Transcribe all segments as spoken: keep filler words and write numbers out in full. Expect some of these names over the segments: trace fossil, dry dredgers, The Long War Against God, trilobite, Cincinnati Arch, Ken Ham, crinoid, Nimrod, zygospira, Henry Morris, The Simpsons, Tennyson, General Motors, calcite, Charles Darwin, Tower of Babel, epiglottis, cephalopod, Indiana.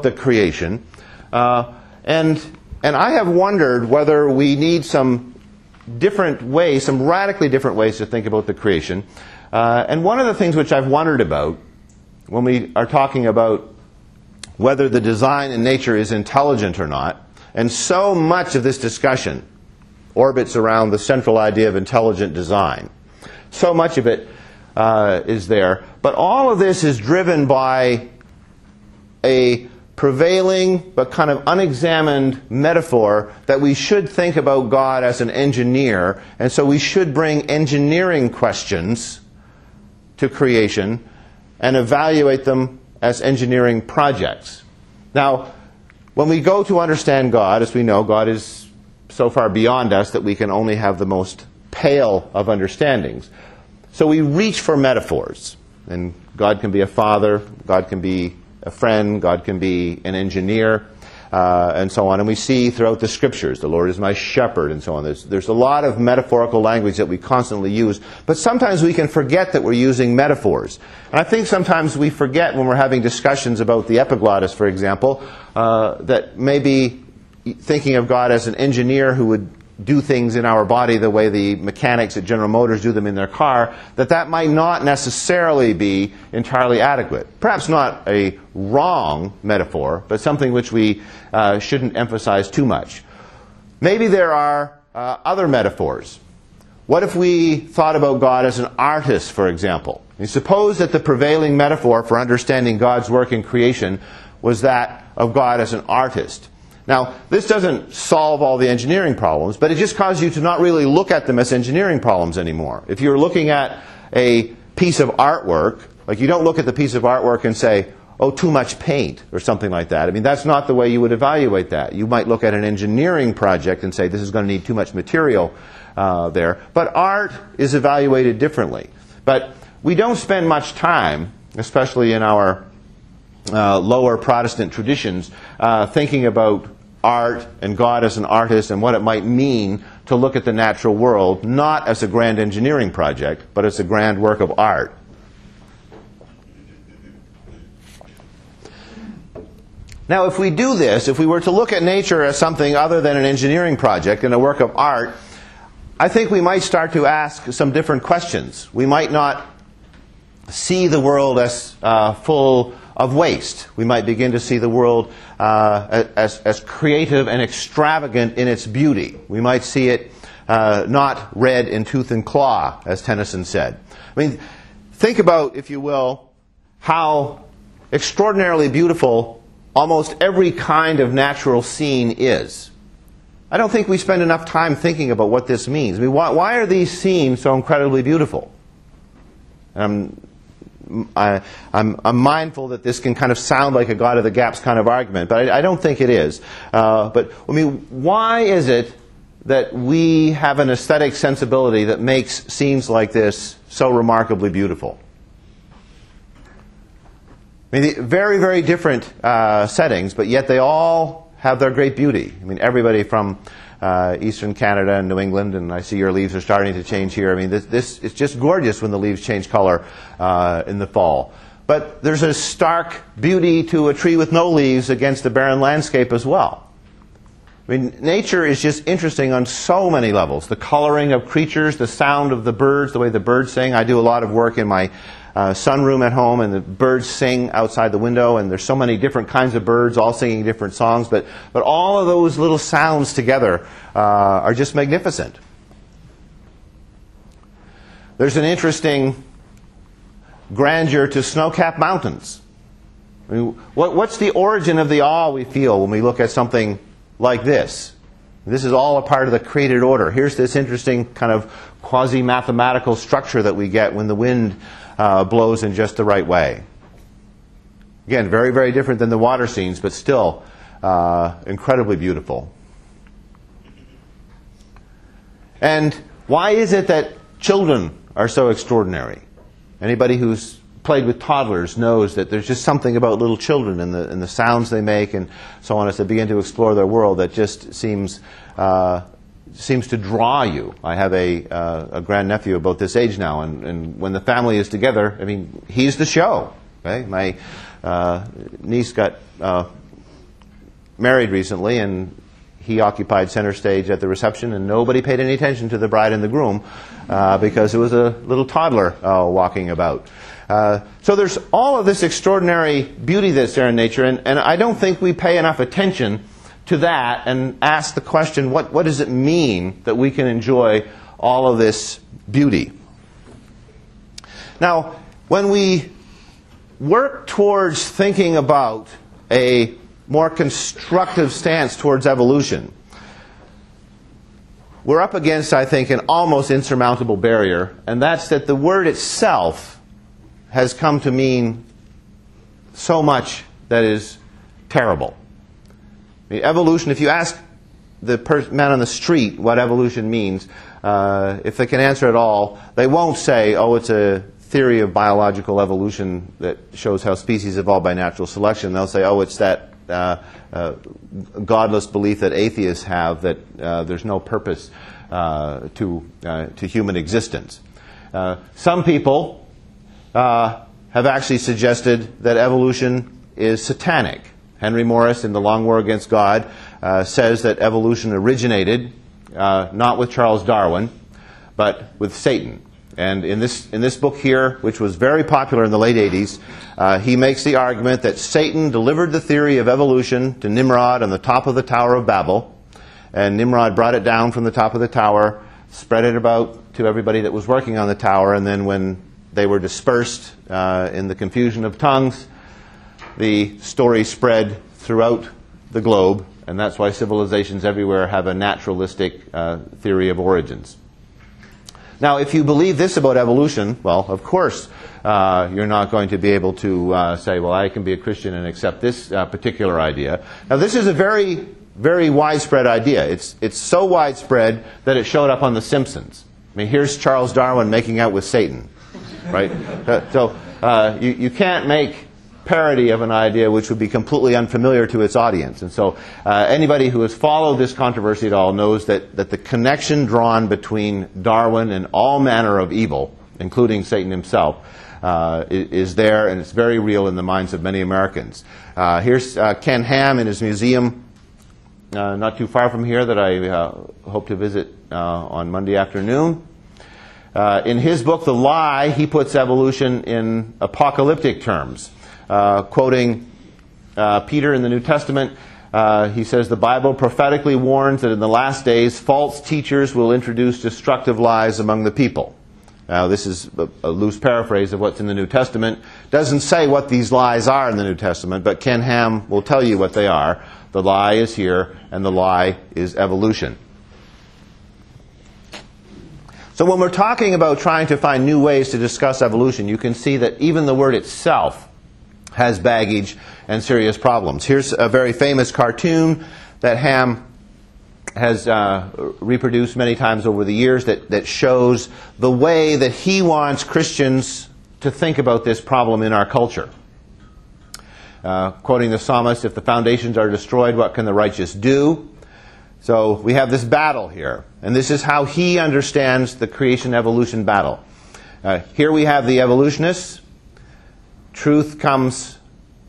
the creation. Uh, and, and I have wondered whether we need some different ways, some radically different ways to think about the creation. Uh, and one of the things which I've wondered about when we are talking about whether the design in nature is intelligent or not, and so much of this discussion orbits around the central idea of intelligent design. So much of it uh, is there. But all of this is driven by a prevailing but kind of unexamined metaphor that we should think about God as an engineer, and so we should bring engineering questions to creation and evaluate them as engineering projects. Now, when we go to understand God, as we know, God is so far beyond us that we can only have the most pale of understandings. So we reach for metaphors. And God can be a father, God can be a friend, God can be an engineer, uh, and so on. And we see throughout the scriptures, the Lord is my shepherd, and so on. There's, there's a lot of metaphorical language that we constantly use, but sometimes we can forget that we're using metaphors. And I think sometimes we forget when we're having discussions about the epiglottis, for example, uh, that maybe thinking of God as an engineer who would do things in our body the way the mechanics at General Motors do them in their car, that that might not necessarily be entirely adequate. Perhaps not a wrong metaphor, but something which we uh, shouldn't emphasize too much. Maybe there are uh, other metaphors. What if we thought about God as an artist, for example? And suppose that the prevailing metaphor for understanding God's work in creation was that of God as an artist. Now, this doesn't solve all the engineering problems, but it just causes you to not really look at them as engineering problems anymore. If you're looking at a piece of artwork, like you don't look at the piece of artwork and say, oh, too much paint or something like that. I mean, that's not the way you would evaluate that. You might look at an engineering project and say, this is going to need too much material uh, there. But art is evaluated differently. But we don't spend much time, especially in our Uh, lower Protestant traditions, uh, thinking about art and God as an artist and what it might mean to look at the natural world, not as a grand engineering project, but as a grand work of art. Now, if we do this, if we were to look at nature as something other than an engineering project and a work of art, I think we might start to ask some different questions. We might not see the world as uh, full of waste. We might begin to see the world uh, as, as creative and extravagant in its beauty. We might see it uh, not red in tooth and claw, as Tennyson said. I mean, think about, if you will, how extraordinarily beautiful almost every kind of natural scene is. I don't think we spend enough time thinking about what this means. I mean, why, why are these scenes so incredibly beautiful? Um, I, I'm, I'm mindful that this can kind of sound like a God of the gaps kind of argument, but I, I don't think it is. Uh, but, I mean, why is it that we have an aesthetic sensibility that makes scenes like this so remarkably beautiful? I mean, very, very different uh, settings, but yet they all have their great beauty. I mean, everybody from Uh, eastern Canada and New England, and I see your leaves are starting to change here. I mean, this, this it's just gorgeous when the leaves change color uh, in the fall. But there's a stark beauty to a tree with no leaves against a barren landscape as well. I mean, nature is just interesting on so many levels. The coloring of creatures, the sound of the birds, the way the birds sing. I do a lot of work in my Uh, sunroom at home, and the birds sing outside the window, and there's so many different kinds of birds all singing different songs, but, but all of those little sounds together uh, are just magnificent. There's an interesting grandeur to snow-capped mountains. I mean, what, what's the origin of the awe we feel when we look at something like this? This is all a part of the created order. Here's this interesting kind of quasi-mathematical structure that we get when the wind Uh, blows in just the right way. Again, very, very different than the water scenes, but still uh, incredibly beautiful. And why is it that children are so extraordinary? Anybody who's played with toddlers knows that there's just something about little children and the, and the sounds they make and so on as they begin to explore their world that just seems uh, seems to draw you. I have a, uh, a grandnephew about this age now, and, and when the family is together, I mean, he's the show. Right? My uh, niece got uh, married recently, and he occupied center stage at the reception, and nobody paid any attention to the bride and the groom uh, because it was a little toddler uh, walking about. Uh, so there's all of this extraordinary beauty that's there in nature, and, and I don't think we pay enough attention to that and ask the question, what, what does it mean that we can enjoy all of this beauty? Now, when we work towards thinking about a more constructive stance towards evolution, we're up against, I think, an almost insurmountable barrier, and that's that the word itself has come to mean so much that is terrible. I mean, evolution, if you ask the man on the street what evolution means, uh, if they can answer at all, they won't say, oh, it's a theory of biological evolution that shows how species evolve by natural selection. They'll say, oh, it's that Uh, uh, godless belief that atheists have that uh, there's no purpose uh, to, uh, to human existence. Uh, some people uh, have actually suggested that evolution is satanic. Henry Morris in The Long War Against God uh, says that evolution originated uh, not with Charles Darwin, but with Satan. And in this, in this book here, which was very popular in the late eighties, uh, he makes the argument that Satan delivered the theory of evolution to Nimrod on the top of the Tower of Babel, and Nimrod brought it down from the top of the tower, spread it about to everybody that was working on the tower, and then when they were dispersed uh, in the confusion of tongues, the story spread throughout the globe, and that's why civilizations everywhere have a naturalistic uh, theory of origins. Now, if you believe this about evolution, well, of course, uh, you're not going to be able to uh, say, well, I can be a Christian and accept this uh, particular idea. Now, this is a very, very widespread idea. It's, it's so widespread that it showed up on The Simpsons. I mean, here's Charles Darwin making out with Satan, right? So uh, you, you can't make parody of an idea which would be completely unfamiliar to its audience. And so uh, anybody who has followed this controversy at all knows that, that the connection drawn between Darwin and all manner of evil, including Satan himself, uh, is there, and it's very real in the minds of many Americans. Uh, here's uh, Ken Ham in his museum uh, not too far from here that I uh, hope to visit uh, on Monday afternoon. Uh, in his book, The Lie, he puts evolution in apocalyptic terms. Uh, quoting uh, Peter in the New Testament, uh, he says, the Bible prophetically warns that in the last days, false teachers will introduce destructive lies among the people. Now, this is a, a loose paraphrase of what's in the New Testament. Doesn't say what these lies are in the New Testament, but Ken Ham will tell you what they are. The lie is here, and the lie is evolution. So when we're talking about trying to find new ways to discuss evolution, you can see that even the word itself has baggage and serious problems. Here's a very famous cartoon that Ham has uh, reproduced many times over the years that, that shows the way that he wants Christians to think about this problem in our culture. Uh, quoting the psalmist, if the foundations are destroyed, what can the righteous do? So we have this battle here, and this is how he understands the creation-evolution battle. Uh, here we have the evolutionists. Truth comes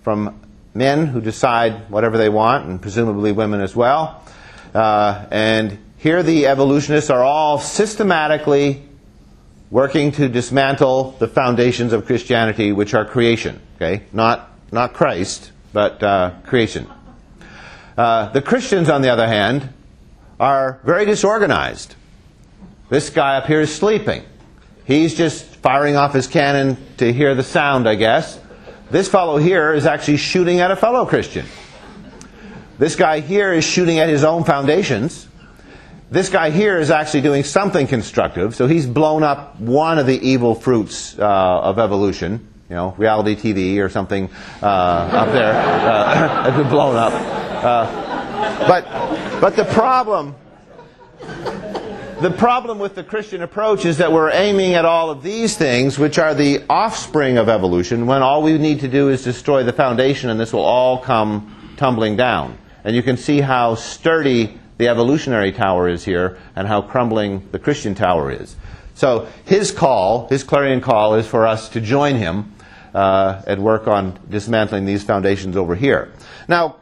from men who decide whatever they want, and presumably women as well. Uh, and here the evolutionists are all systematically working to dismantle the foundations of Christianity, which are creation. Okay? Not, not Christ, but uh, creation. Uh, the Christians, on the other hand, are very disorganized. This guy up here is sleeping. He's just firing off his cannon to hear the sound, I guess. This fellow here is actually shooting at a fellow Christian. This guy here is shooting at his own foundations. This guy here is actually doing something constructive, so he's blown up one of the evil fruits uh, of evolution. You know, reality T V or something uh, up there uh, has been blown up. Uh, but, but the problem... The problem with the Christian approach is that we're aiming at all of these things, which are the offspring of evolution, when all we need to do is destroy the foundation, and this will all come tumbling down. And you can see how sturdy the evolutionary tower is here, and how crumbling the Christian tower is. So his call, his clarion call, is for us to join him uh, and work on dismantling these foundations over here. Now,